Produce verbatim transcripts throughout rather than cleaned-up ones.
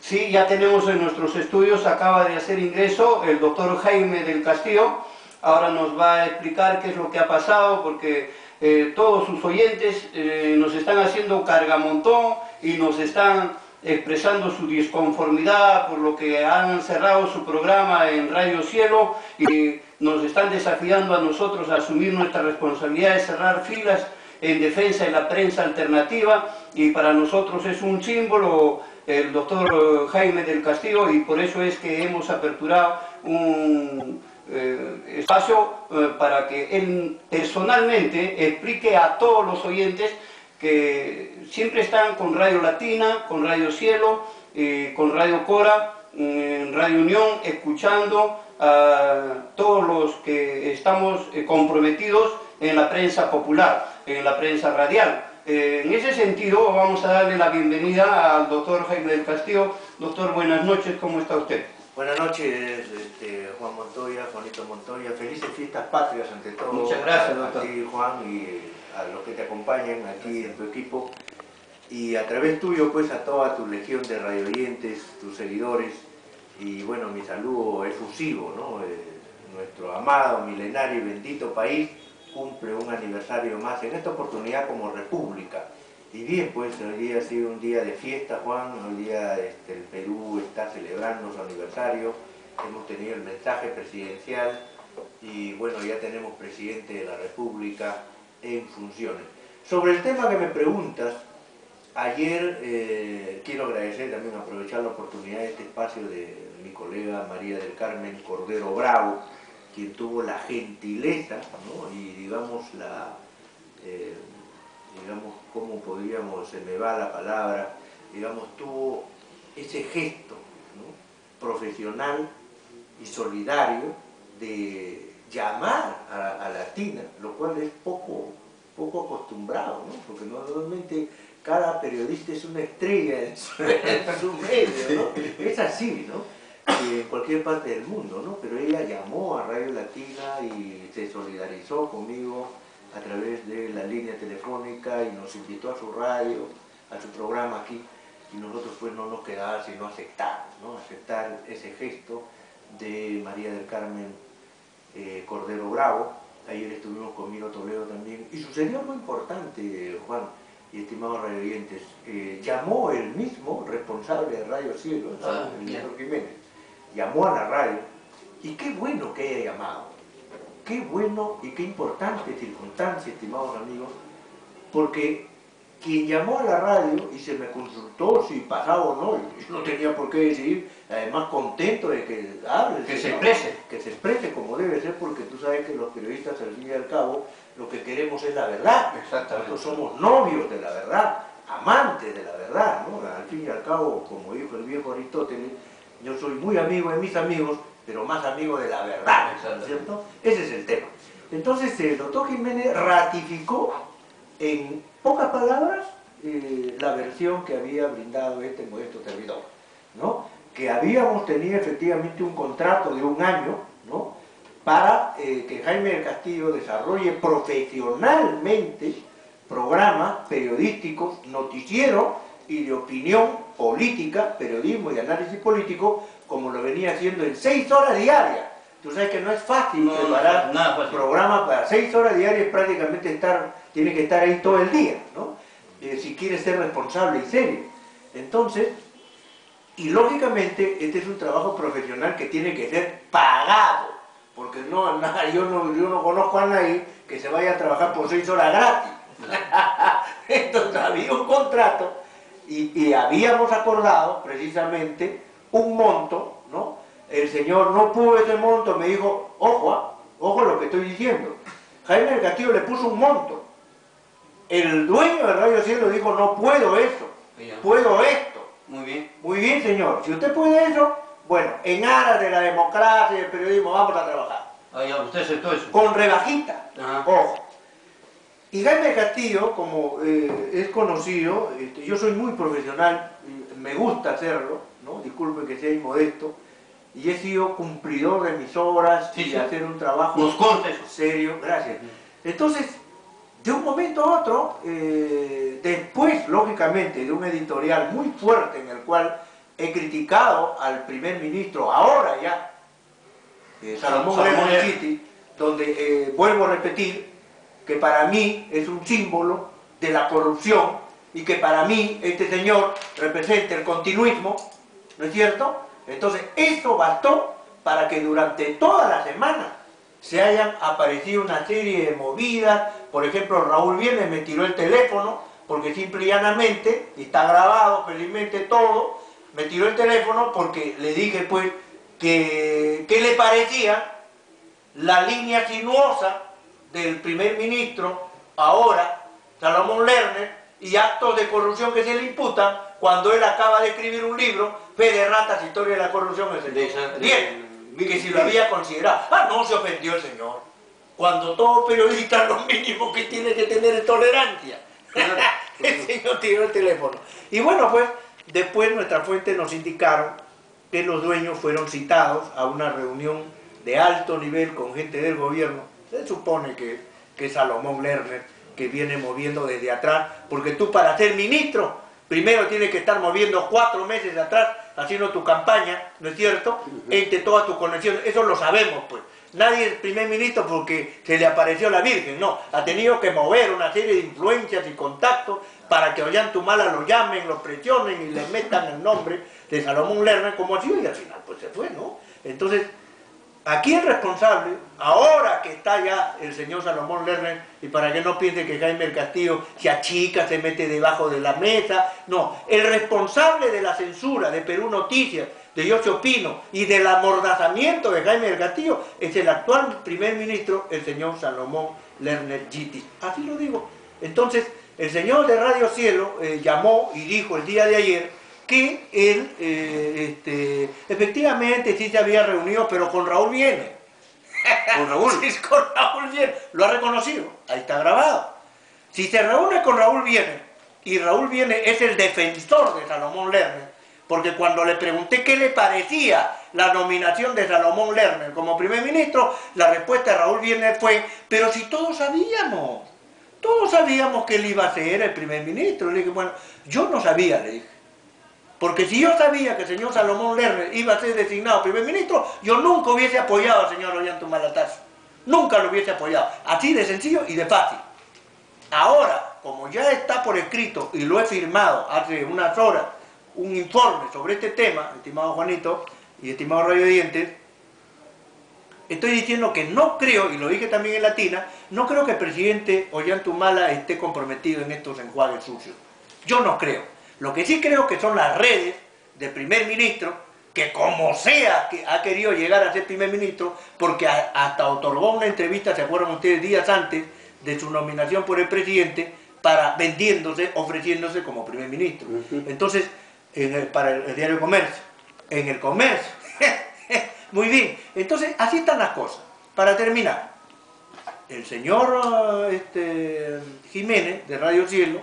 Sí, ya tenemos en nuestros estudios, acaba de hacer ingreso el doctor Jaime Del Castillo. Ahora nos va a explicar qué es lo que ha pasado, porque eh, todos sus oyentes eh, nos están haciendo cargamontón y nos están expresando su disconformidad por lo que han cerrado su programa en Radio Cielo y nos están desafiando a nosotros a asumir nuestra responsabilidad de cerrar filas en defensa de la prensa alternativa, y para nosotros es un símbolo el doctor Jaime Del Castillo, y por eso es que hemos aperturado un eh, espacio eh, para que él personalmente explique a todos los oyentes que siempre están con Radio Latina, con Radio Cielo, eh, con Radio Cora, eh, Radio Unión, escuchando a todos los que estamos eh, comprometidos en la prensa popular, en la prensa radial. Eh, en ese sentido, vamos a darle la bienvenida al doctor Jaime Del Castillo. Doctor, buenas noches, ¿cómo está usted? Buenas noches, este, Juan Montoya, Juanito Montoya. Felices fiestas patrias, ante todo. Muchas gracias, doctor. A ti, Juan, y a los que te acompañan aquí en tu equipo. Y a través tuyo, pues, a toda tu legión de radioyentes, tus seguidores. Y bueno, mi saludo efusivo, ¿no? Eh, nuestro amado, milenario y bendito país cumple un aniversario más en esta oportunidad como república. Y bien, pues hoy día ha sido un día de fiesta, Juan. Hoy día este, el Perú está celebrando su aniversario. Hemos tenido el mensaje presidencial y bueno, ya tenemos presidente de la república en funciones. Sobre el tema que me preguntas, ayer eh, quiero agradecer también, aprovechar la oportunidad de este espacio de mi colega María del Carmen Cordero Bravo, quien tuvo la gentileza, ¿no? Y digamos la, eh, digamos, cómo podríamos, se me va la palabra, digamos, tuvo ese gesto, ¿no?, profesional y solidario de llamar a, a Latina, lo cual es poco, poco acostumbrado, ¿no? Porque normalmente cada periodista es una estrella en su, en su medio, ¿no? Es así, ¿no? En cualquier parte del mundo, ¿no? Pero ella llamó a Radio Latina y se solidarizó conmigo a través de la línea telefónica y nos invitó a su radio, a su programa aquí, y nosotros pues no nos quedaba sino aceptar, ¿no? Aceptar ese gesto de María del Carmen eh, Cordero Bravo. Ayer estuvimos con Miro Toledo también, y sucedió algo importante, Juan y estimados radioyentes. Eh, llamó el mismo responsable de Radio Cielo, ah, el señor Jiménez. Llamó a la radio, y qué bueno que haya llamado, qué bueno y qué importante circunstancia, estimados amigos, porque quien llamó a la radio y se me consultó si pasaba o no, yo no tenía por qué decidir, además contento de que hable, que se exprese, que se exprese como debe ser, porque tú sabes que los periodistas al fin y al cabo lo que queremos es la verdad. Exactamente. Nosotros somos novios de la verdad, amantes de la verdad, ¿no? Al fin y al cabo, como dijo el viejo Aristóteles, yo soy muy amigo de mis amigos, pero más amigo de la verdad, ¿cierto? Ese es el tema. Entonces el doctor Jiménez ratificó en pocas palabras eh, la versión que había brindado este modesto servidor, ¿no? Que habíamos tenido efectivamente un contrato de un año, ¿no?, para eh, que Jaime del Castillo desarrolle profesionalmente programas periodísticos, noticieros y de opinión política, periodismo y análisis político, como lo venía haciendo en seis horas diarias. Tú sabes que no es fácil no, preparar un programa para seis horas diarias, prácticamente estar, tiene que estar ahí todo el día, ¿no? Eh, si quieres ser responsable y serio. Entonces, y lógicamente, este es un trabajo profesional que tiene que ser pagado, porque no, no, yo, no, yo no conozco a nadie que se vaya a trabajar por seis horas gratis. Entonces había un contrato. Y, y habíamos acordado precisamente un monto, ¿no? El señor no pudo ese monto, me dijo, ojo, ojo lo que estoy diciendo. Jaime del Castillo le puso un monto. El dueño de Radio Cielo dijo, no puedo eso, puedo esto. Muy bien. Muy bien, señor. Si usted puede eso, bueno, en aras de la democracia y el periodismo vamos a trabajar. Ay, usted aceptó eso. Con rebajita. Ajá. Ojo. Y Jaime Castillo, como eh, es conocido, este, yo soy muy profesional, me gusta hacerlo, ¿no? Disculpen que sea inmodesto, y he sido cumplidor de mis obras, sí, y de sí. hacer un trabajo serio. Gracias. Entonces, de un momento a otro, eh, después, lógicamente, de un editorial muy fuerte en el cual he criticado al primer ministro, ahora ya, eh, Salomón Lerner Ghittis, donde eh, vuelvo a repetir que para mí es un símbolo de la corrupción y que para mí este señor representa el continuismo, ¿no es cierto? Entonces, eso bastó para que durante toda la semana se hayan aparecido una serie de movidas. Por ejemplo, Raúl Wiener me tiró el teléfono, porque simple y llanamente, y está grabado felizmente todo, me tiró el teléfono porque le dije pues que, que le parecía la línea sinuosa del primer ministro, ahora Salomón Lerner, y actos de corrupción que se le imputan cuando él acaba de escribir un libro, Fe de Ratas, Historia de la Corrupción, etcétera. Bien, que si lo había considerado. Ah, no, se ofendió el señor. Cuando todo periodista lo mínimo que tiene que tener es tolerancia. El señor tiró el teléfono. Y bueno, pues, después nuestras fuentes nos indicaron que los dueños fueron citados a una reunión de alto nivel con gente del gobierno. Se supone que, que Salomón Lerner, que viene moviendo desde atrás, porque tú para ser ministro primero tienes que estar moviendo cuatro meses de atrás, haciendo tu campaña, ¿no es cierto?, entre todas tus conexiones. Eso lo sabemos, pues. Nadie es primer ministro porque se le apareció la Virgen, no. Ha tenido que mover una serie de influencias y contactos para que Ollanta Humala lo llamen, lo presionen y le metan el nombre de Salomón Lerner como ha sido, y al final pues se fue, ¿no? Entonces, aquí el responsable, ahora que está ya el señor Salomón Lerner, y para que no piense que Jaime Del Castillo se achica, se mete debajo de la mesa, no, el responsable de la censura de Perú Noticias, de Yo, Sí Opino, y del amordazamiento de Jaime Del Castillo, es el actual primer ministro, el señor Salomón Lerner Ghittis. Así lo digo. Entonces, el señor de Radio Cielo eh, llamó y dijo el día de ayer que él, eh, este, efectivamente, sí se había reunido, pero con Raúl Wiener. ¿Con Raúl? Sí, con Raúl Wiener. Lo ha reconocido. Ahí está grabado. Si se reúne con Raúl Wiener, y Raúl Wiener es el defensor de Salomón Lerner, porque cuando le pregunté qué le parecía la nominación de Salomón Lerner como primer ministro, la respuesta de Raúl Wiener fue, pero si todos sabíamos, todos sabíamos que él iba a ser el primer ministro. Le dije, bueno, yo no sabía, le dije. Porque si yo sabía que el señor Salomón Lerner iba a ser designado primer ministro, yo nunca hubiese apoyado al señor Ollanta Humala Tasso. Nunca lo hubiese apoyado. Así de sencillo y de fácil. Ahora, como ya está por escrito y lo he firmado hace unas horas, un informe sobre este tema, estimado Juanito y estimado Radio Dientes, estoy diciendo que no creo, y lo dije también en Latina, no creo que el presidente Ollanta Humala esté comprometido en estos enjuagues sucios. Yo no creo. Lo que sí creo que son las redes del primer ministro, que como sea que ha querido llegar a ser primer ministro, porque a, hasta otorgó una entrevista, se acuerdan ustedes, días antes de su nominación por el presidente, para vendiéndose, ofreciéndose como primer ministro. Entonces, en el, para el, el diario Comercio, en el Comercio. Muy bien, entonces así están las cosas. Para terminar, el señor este, Jiménez de Radio Cielo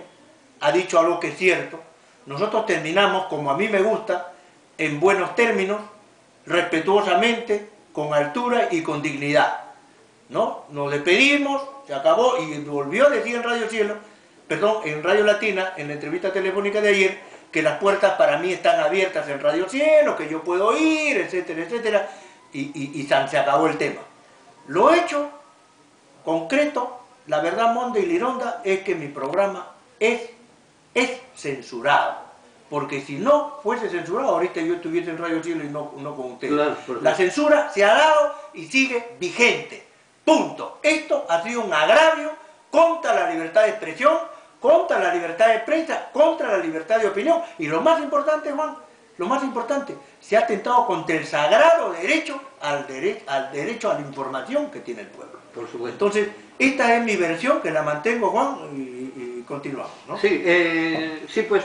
ha dicho algo que es cierto. Nosotros terminamos, como a mí me gusta, en buenos términos, respetuosamente, con altura y con dignidad, ¿no? Nos despedimos, se acabó, y volvió a decir en Radio Cielo, perdón, en Radio Latina, en la entrevista telefónica de ayer, que las puertas para mí están abiertas en Radio Cielo, que yo puedo ir, etcétera, etcétera, y, y, y se acabó el tema. Lo hecho, concreto, la verdad monda y lironda, es que mi programa es es censurado, porque si no fuese censurado, ahorita yo estuviese en Radio Cielo y no, no con ustedes. Claro, la censura se ha dado y sigue vigente, punto. Esto ha sido un agravio contra la libertad de expresión, contra la libertad de prensa, contra la libertad de opinión, y lo más importante, Juan, lo más importante, se ha atentado contra el sagrado derecho al, dere al derecho a la información que tiene el pueblo. Por supuesto. Entonces, esta es mi versión, que la mantengo, Juan, y, y continuamos, ¿no? Sí, eh, sí, pues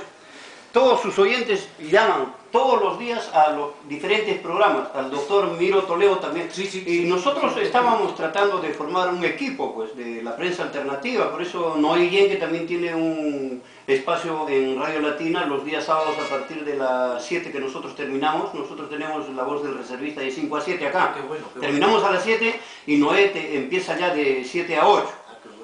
todos sus oyentes llaman todos los días a los diferentes programas, al doctor Miro Toledo también. Sí, sí, y sí, nosotros sí, estábamos sí. tratando de formar un equipo pues de la prensa alternativa, por eso Noé Yenke también tiene un espacio en Radio Latina los días sábados a partir de las siete que nosotros terminamos. Nosotros tenemos La Voz del Reservista de cinco a siete acá. Qué bueno, qué bueno. Terminamos a las siete y Noé te empieza ya de siete a ocho.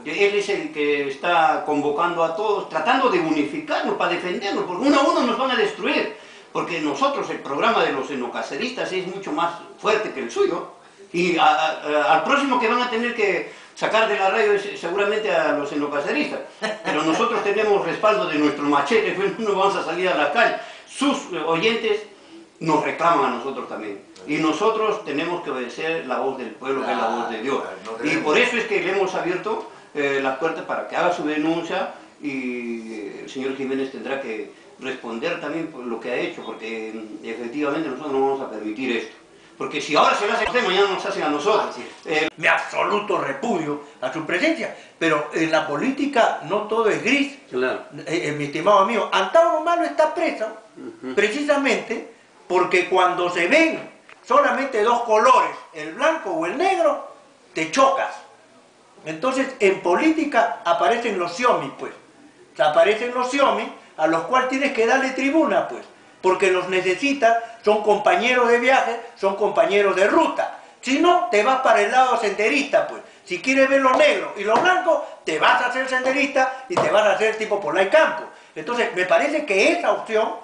Él es el que está convocando a todos, tratando de unificarnos para defendernos, porque uno a uno nos van a destruir. Porque nosotros, el programa de los enocaceristas es mucho más fuerte que el suyo. Y a, a, al próximo que van a tener que sacar de la radio es seguramente a los enocaceristas. Pero nosotros tenemos respaldo de nuestro machete, no vamos a salir a la calle. Sus oyentes nos reclaman a nosotros también. Y nosotros tenemos que obedecer la voz del pueblo, ah, que es la voz de Dios. No, y por eso es que le hemos abierto eh, las puertas para que haga su denuncia, y el señor Jiménez tendrá que responder también por lo que ha hecho, porque efectivamente nosotros no vamos a permitir esto. Porque si ahora se lo hacen a usted, mañana nos hacen a nosotros. Eh, Mi absoluto repudio a su presencia, pero en la política no todo es gris. Claro. Eh, eh, mi estimado amigo, Antauro Humala está preso, uh-huh, precisamente porque cuando se ven solamente dos colores, el blanco o el negro, te chocas. Entonces en política aparecen los xiomis, pues. O sea, aparecen los xiomis a los cuales tienes que darle tribuna, pues. Porque los necesitas, son compañeros de viaje, son compañeros de ruta. Si no, te vas para el lado senderista, pues. Si quieres ver los negros y los blancos, te vas a hacer senderista y te vas a hacer tipo por la campo. Entonces, me parece que esa opción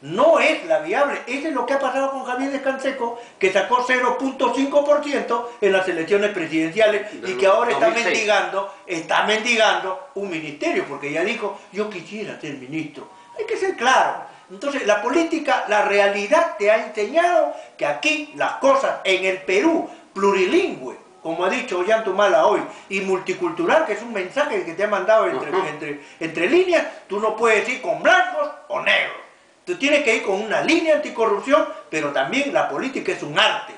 no es la viable. Eso es lo que ha pasado con Javier Diez Canseco, que sacó cero punto cinco por ciento en las elecciones presidenciales y que ahora está mendigando, está mendigando un ministerio, porque ya dijo, yo quisiera ser ministro. Hay que ser claro. Entonces, la política, la realidad te ha enseñado que aquí las cosas en el Perú, plurilingüe, como ha dicho Ollanta Humala hoy, y multicultural, que es un mensaje que te ha mandado entre, entre, entre líneas, tú no puedes ir con blancos o negros. Tú tienes que ir con una línea anticorrupción, pero también la política es un arte,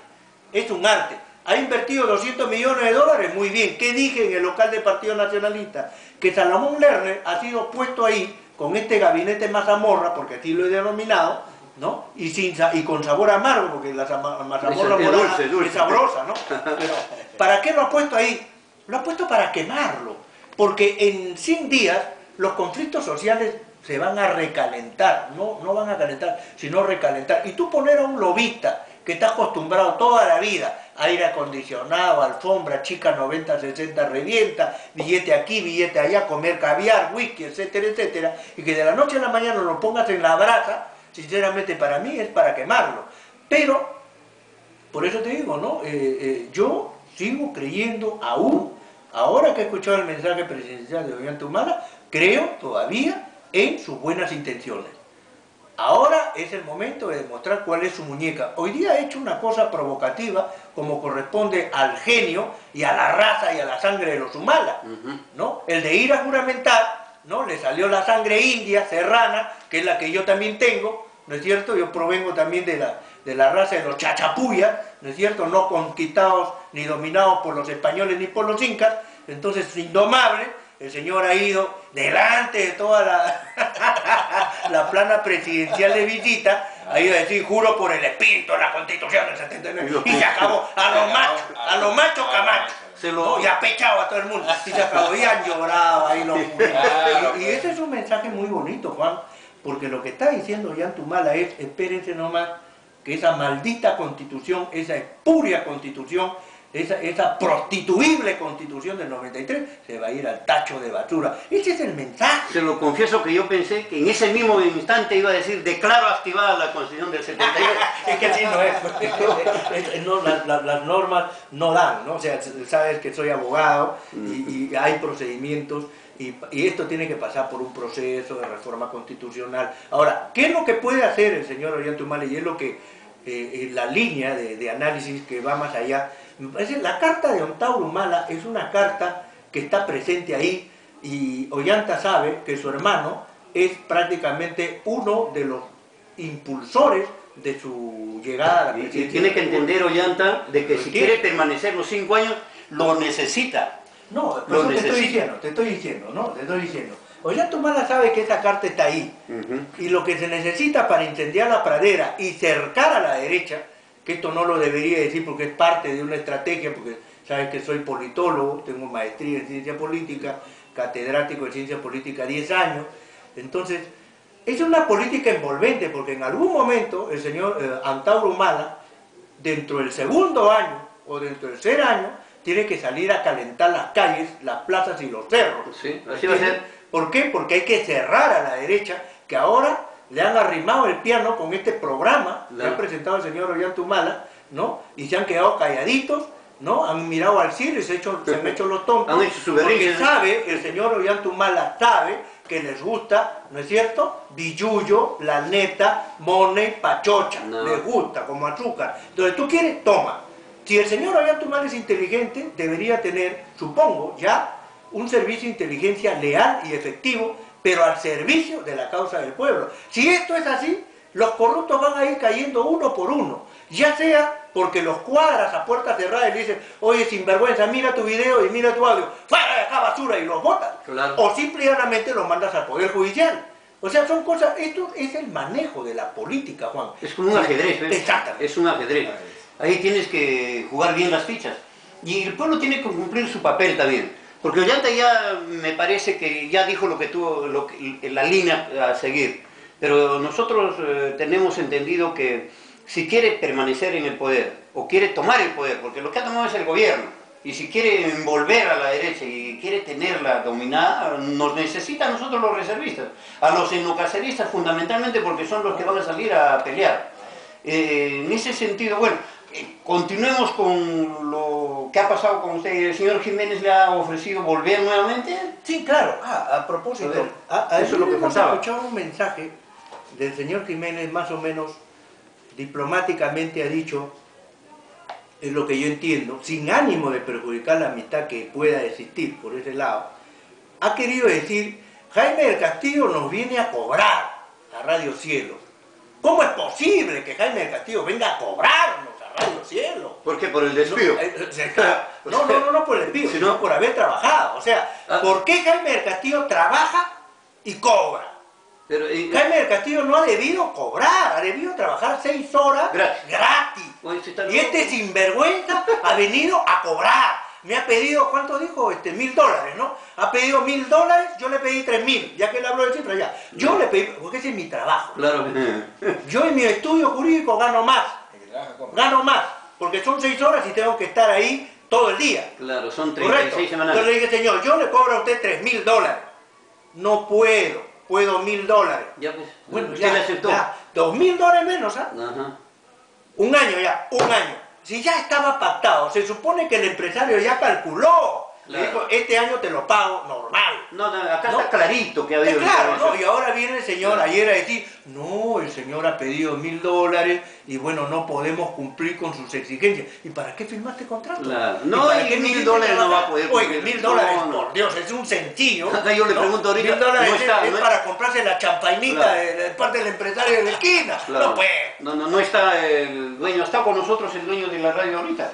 es un arte. Ha invertido doscientos millones de dólares, muy bien. ¿Qué dije en el local del Partido Nacionalista? Que Salomón Lerner ha sido puesto ahí con este gabinete mazamorra, porque así lo he denominado, ¿no? Y, sin, y con sabor amargo, porque la mazamorra es, dulce, dulce. es sabrosa, ¿no? Pero, ¿para qué lo ha puesto ahí? Lo ha puesto para quemarlo, porque en cien días los conflictos sociales se van a recalentar, no, no van a calentar, sino recalentar. Y tú poner a un lobista que está acostumbrado toda la vida a aire acondicionado, alfombra, chica noventa, sesenta, revienta, billete aquí, billete allá, comer caviar, whisky, etcétera, etcétera, y que de la noche a la mañana lo pongas en la brasa, sinceramente para mí es para quemarlo. Pero, por eso te digo, ¿no? Eh, eh, yo sigo creyendo aún, ahora que he escuchado el mensaje presidencial de Ollanta Humala, creo todavía en sus buenas intenciones. Ahora es el momento de demostrar cuál es su muñeca. Hoy día ha hecho una cosa provocativa, como corresponde al genio y a la raza y a la sangre de los Humala, ¿no? El de ir a juramentar, ¿no? Le salió la sangre india, serrana, que es la que yo también tengo, ¿no es cierto? Yo provengo también de la, de la raza de los chachapuyas, ¿no es cierto? No conquistados ni dominados por los españoles ni por los incas, entonces indomables. El señor ha ido delante de toda la, la plana presidencial de visita, ha ido a decir, juro por el espíritu de la Constitución del setenta y nueve, y se acabó, a los machos, a los machos Camacho, se lo, y ha pechado a todo el mundo, y se acabó, y han llorado ahí los muros. Y, y ese es un mensaje muy bonito, Juan, porque lo que está diciendo Ollanta Humala es, espérense nomás, que esa maldita Constitución, esa espuria Constitución, Esa, esa prostituible Constitución del noventa y tres se va a ir al tacho de basura. Ese es el mensaje. Se lo confieso que yo pensé que en ese mismo instante iba a decir, declaro activada la Constitución del setenta y tres. Es que así no es. No, la, la, las normas no dan, ¿no? O sea, sabes que soy abogado y, y hay procedimientos y, y esto tiene que pasar por un proceso de reforma constitucional. Ahora, ¿qué es lo que puede hacer el señor Ollanta Humala? Y es lo que eh, la línea de, de análisis que va más allá. La carta de Antauro Humala es una carta que está presente ahí, y Ollanta sabe que su hermano es prácticamente uno de los impulsores de su llegada a la presidencia. Y, y tiene que entender Ollanta de que si quiere permanecer los cinco años, lo necesita. No, lo necesita. Te estoy diciendo, te estoy diciendo, ¿no? Te estoy diciendo. Ollanta Humala sabe que esa carta está ahí, uh-huh, y lo que se necesita para incendiar la pradera y cercar a la derecha, que esto no lo debería decir porque es parte de una estrategia, porque sabes que soy politólogo, tengo maestría en ciencia política, catedrático en ciencia política diez años, entonces es una política envolvente, porque en algún momento el señor eh, Antauro Humala, dentro del segundo año o dentro del tercer año, tiene que salir a calentar las calles, las plazas y los cerros. Sí, así va a ser. ¿Por qué? Porque hay que cerrar a la derecha, que ahora le han arrimado el piano con este programa claro. que ha presentado el señor Ollanta Humala, ¿no? Y se han quedado calladitos, ¿no? Han mirado al cielo y se, hecho, se han hecho los tontos. Han hecho su berrinche. Porque sabe, el señor Ollanta Humala sabe que les gusta, ¿no es cierto? Billuyo, Planeta, Money, Pachocha. No. Les gusta, como azúcar. Entonces, tú quieres, toma. Si el señor Ollanta Humala es inteligente, debería tener, supongo, ya un servicio de inteligencia leal y efectivo, pero al servicio de la causa del pueblo. Si esto es así, los corruptos van a ir cayendo uno por uno, ya sea porque los cuadras a puertas cerradas y dicen, oye, sinvergüenza, mira tu video y mira tu audio, fuera de acá basura, y los botas, claro. o simplemente los mandas al Poder Judicial. O sea, son cosas, esto es el manejo de la política, Juan. Es como un ajedrez, ¿ves? Exactamente. Es un ajedrez. Ahí tienes que jugar bien las fichas. Y el pueblo tiene que cumplir su papel también. Porque Ollanta ya me parece que ya dijo lo que tuvo, lo que, la línea a seguir. Pero nosotros eh, tenemos entendido que si quiere permanecer en el poder, o quiere tomar el poder, porque lo que ha tomado es el gobierno, y si quiere envolver a la derecha y quiere tenerla dominada, nos necesita a nosotros los reservistas, a los etnocaceristas fundamentalmente, porque son los que van a salir a pelear. Eh, en ese sentido, bueno, continuemos con lo que ha pasado con usted. ¿El señor Jiménez le ha ofrecido volver nuevamente? Sí, claro. Ah, a propósito, a ver, a, a eso es lo que pensaba. Escuchaba un mensaje del señor Jiménez, más o menos diplomáticamente ha dicho, es lo que yo entiendo, sin ánimo de perjudicar la amistad que pueda existir por ese lado, ha querido decir, Jaime del Castillo nos viene a cobrar a Radio Cielo. ¿Cómo es posible que Jaime del Castillo venga a cobrarnos a Radio Cielo? ¿Por qué? ¿Por el desvío? No, no, no, no por el desvío, sino, sino por haber trabajado. O sea, ah. ¿por qué Jaime del Castillo trabaja y cobra? Pero, y, Jaime del Castillo no ha debido cobrar, ha debido trabajar seis horas gratis. gratis. Oye, y este sinvergüenza ha venido a cobrar. Me ha pedido, ¿cuánto dijo? Este, mil dólares, ¿no? Ha pedido mil dólares, yo le pedí tres mil, ya que él habló de cifras ya. Yo le pedí, porque ese es mi trabajo. Claro. Yo en mi estudio jurídico gano más. Gano más, porque son seis horas y tengo que estar ahí todo el día. Claro, son treinta y seis semanas. Yo le dije, señor, yo le cobro a usted tres mil dólares. No puedo. Puedo mil dólares. Ya pues, bueno, usted ya, le aceptó. Ya, dos mil dólares menos, ¿ah? Ajá. Un año ya, un año. Si ya estaba pactado, se supone que el empresario ya calculó. Claro. Dijo, este año te lo pago normal. No, no, acá ¿no? está clarito que ha habido... Claro, no, y ahora viene el señor claro. ayer a decir, no, el señor ha pedido mil dólares y bueno, no podemos cumplir con sus exigencias. ¿Y para qué firmaste contrato? Claro. No, ¿y mil dólares no va a poder cumplir? Oye, mil dólares, no, no. por Dios, es un sencillo. Acá yo le pregunto ahorita... Mil dólares no está, es, no es para comprarse la champainita claro. de, de parte del empresario de la esquina. Claro. No, pues. No, no, no está el dueño, está con nosotros el dueño de la radio ahorita.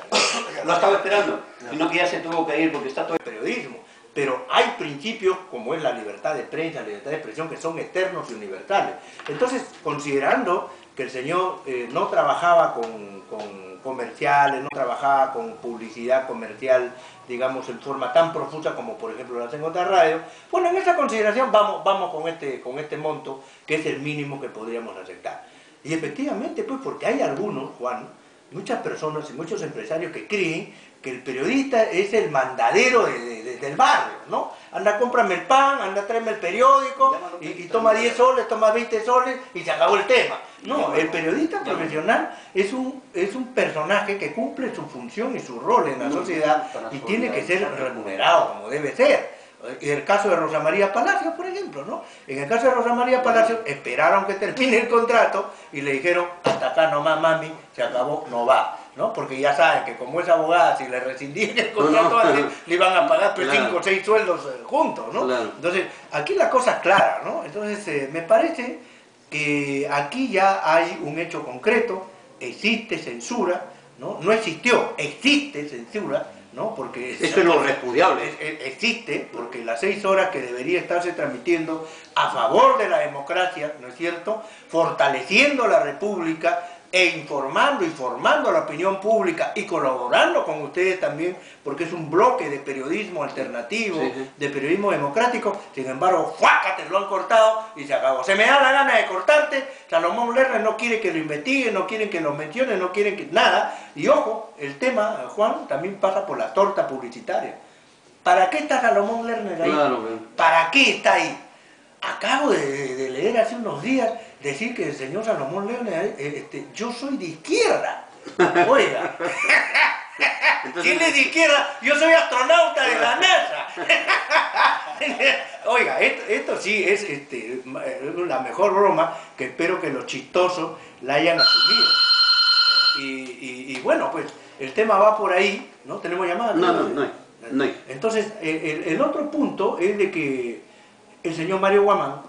Lo estaba esperando, sino que ya se tuvo que ir porque está todo el periodismo. Pero hay principios como es la libertad de prensa, la libertad de expresión, que son eternos y universales. Entonces, considerando que el señor eh, no trabajaba con, con comerciales, no trabajaba con publicidad comercial, digamos, en forma tan profusa como por ejemplo lo hacen otras radios, bueno, en esa consideración vamos, vamos con, este, con este monto, que es el mínimo que podríamos aceptar. Y efectivamente, pues, porque hay algunos, Juan, muchas personas y muchos empresarios que creen que el periodista es el mandadero de, de, de, del barrio, ¿no? Anda, cómprame el pan, anda, tráeme el periódico y, y toma diez soles, toma veinte soles y se acabó el tema. No, el periodista profesional es un, es un personaje que cumple su función y su rol en la sociedad y tiene que ser remunerado como debe ser. En el caso de Rosa María Palacio, por ejemplo, ¿no? En el caso de Rosa María Palacio, esperaron que termine el contrato y le dijeron, hasta acá nomás, mami, se acabó, no va, ¿no? Porque ya saben que como es abogada, si le rescindían el contrato no, no, antes, le iban a pagar cinco claro. o seis sueldos juntos, ¿no? Claro. Entonces, aquí la cosa es clara, ¿no? Entonces, eh, me parece que aquí ya hay un hecho concreto, existe censura, ¿no? No existió, existe censura, ¿no? Porque eso es lo repudiable. Existe, porque las seis horas que debería estarse transmitiendo a favor de la democracia, ¿no es cierto?, fortaleciendo la república, e informando y formando a la opinión pública y colaborando con ustedes también, porque es un bloque de periodismo alternativo, sí, sí. de periodismo democrático. Sin embargo, ¡fuácate! Lo han cortado y se acabó. Se me da la gana de cortarte. Salomón Lerner no quiere que lo investigue, no quieren que lo mencione, no quieren que nada. Y ojo, el tema, Juan, también pasa por la torta publicitaria. ¿Para qué está Salomón Lerner ahí? Claro, ¿para qué está ahí? Acabo de, de leer hace unos días decir que el señor Salomón Lerner, este, yo soy de izquierda. Oiga, ¿quién es de izquierda? Yo soy astronauta de la NASA. Oiga, esto, esto sí es este, la mejor broma, que espero que los chistosos la hayan asumido. Y, y, y bueno, pues el tema va por ahí, ¿no? ¿Tenemos llamada? No, no, no hay. No hay. Entonces, el, el otro punto es de que el señor Mario Huamán,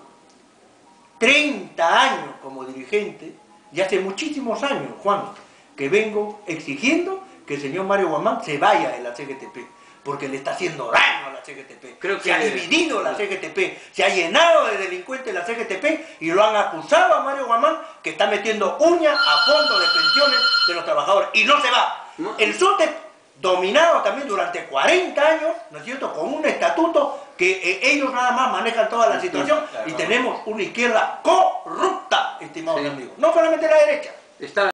treinta años como dirigente, y hace muchísimos años, Juan, que vengo exigiendo que el señor Mario Huamán se vaya de la C G T P, porque le está haciendo daño a la C G T P. Creo que se ha dividido la C G T P, se ha llenado de delincuentes la C G T P, y lo han acusado a Mario Huamán que está metiendo uña a fondo de pensiones de los trabajadores, y no se va. El SUTEP, dominado también durante cuarenta años, ¿no es cierto?, con un estatuto que eh, ellos nada más manejan toda la situación, claro. Y tenemos una izquierda corrupta, estimados sí. amigos, no solamente la derecha. Está...